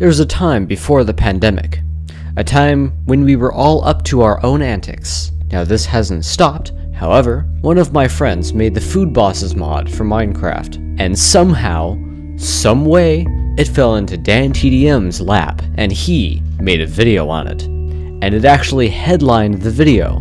There was a time before the pandemic, a time when we were all up to our own antics. Now this hasn't stopped, however, one of my friends made the Food Bosses mod for Minecraft, and somehow, some way, it fell into DanTDM's lap, and he made a video on it. And it actually headlined the video.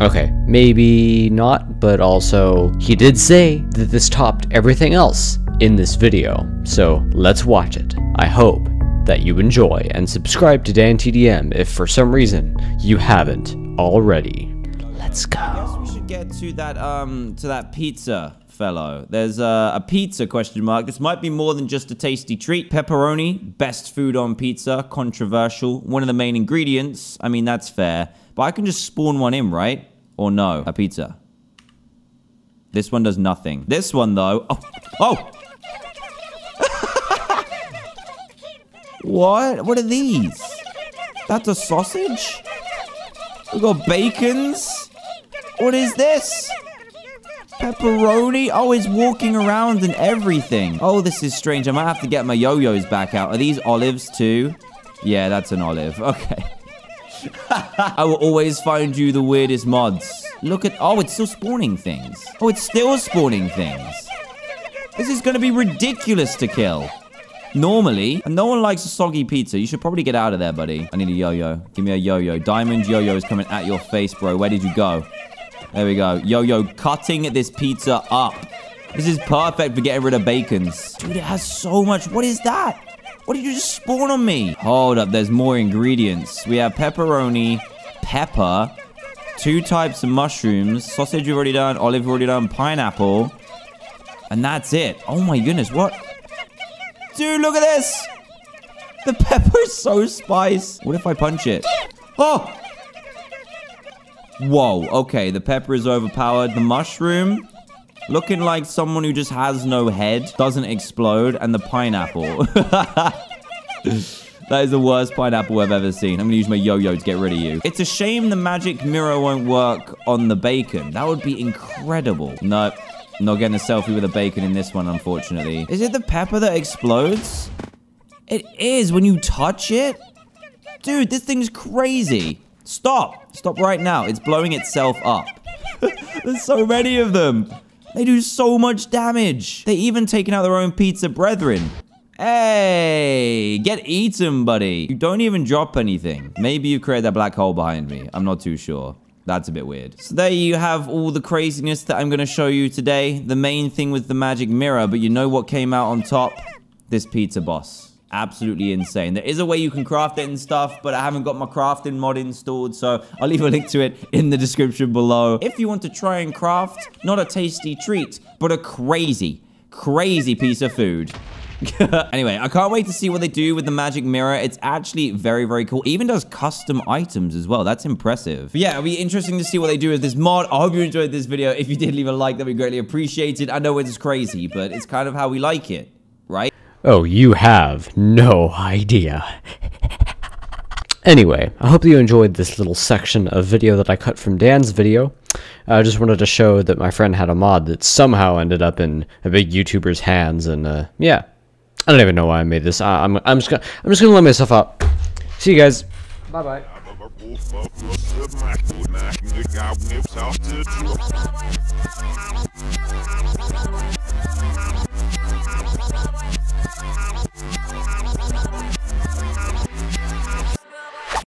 Okay, maybe not, but also, he did say that this topped everything else in this video, so let's watch it. I hope that you enjoy, and subscribe to DanTDM if for some reason you haven't already. Let's go. I guess we should get to that pizza fellow. There's a pizza question mark. This might be more than just a tasty treat. Pepperoni, best food on pizza, controversial. One of the main ingredients. I mean, that's fair. But I can just spawn one in, right? Or no? A pizza. This one does nothing. This one, though. Oh! Oh! What? What are these? That's a sausage? We've got bacons? What is this? Pepperoni? Oh, it's walking around and everything. Oh, this is strange. I might have to get my yo-yos back out. Are these olives too? Yeah, that's an olive. Okay. I will always find you the weirdest mods. Look at... Oh, it's still spawning things. Oh, it's still spawning things. This is going to be ridiculous to kill. Normally, and no one likes a soggy pizza. You should probably get out of there, buddy. I need a yo-yo. Give me a yo-yo. Diamond yo-yo is coming at your face, bro. Where did you go? There we go. Yo-yo cutting this pizza up. This is perfect for getting rid of bacons. Dude, it has so much. What is that? What did you just spawn on me? Hold up. There's more ingredients. We have pepperoni, pepper, 2 types of mushrooms, sausage we've already done, olive we've already done, pineapple, and that's it. Oh my goodness. What? Dude, look at this! The pepper is so spiced. What if I punch it? Oh! Whoa, okay, the pepper is overpowered. The mushroom, looking like someone who just has no head, doesn't explode, and the pineapple. That is the worst pineapple I've ever seen. I'm gonna use my yo-yo to get rid of you. It's a shame the magic mirror won't work on the bacon. That would be incredible. Nope. Not getting a selfie with a bacon in this one, unfortunately. Is it the pepper that explodes? It is when you touch it? Dude, this thing's crazy. Stop. Stop right now. It's blowing itself up. There's so many of them. They do so much damage. They're even taking out their own pizza brethren. Hey, get eaten, buddy. You don't even drop anything. Maybe you created that black hole behind me. I'm not too sure. That's a bit weird. So there you have all the craziness that I'm going to show you today. The main thing was the magic mirror, but you know what came out on top? This pizza boss. Absolutely insane. There is a way you can craft it and stuff, but I haven't got my crafting mod installed, so I'll leave a link to it in the description below. If you want to try and craft, not a tasty treat, but a crazy, crazy piece of food. Anyway, I can't wait to see what they do with the magic mirror. It's actually very, very cool. It even does custom items as well. That's impressive. But yeah, it'll be interesting to see what they do with this mod. I hope you enjoyed this video. If you did, leave a like. That'd be greatly appreciated. I know it's crazy, but it's kind of how we like it, right? Oh, you have no idea. Anyway, I hope that you enjoyed this little section of video that I cut from Dan's video. I just wanted to show that my friend had a mod that somehow ended up in a big YouTuber's hands, and yeah. I don't even know why I made this. I'm just gonna let myself out. See you guys. Bye bye.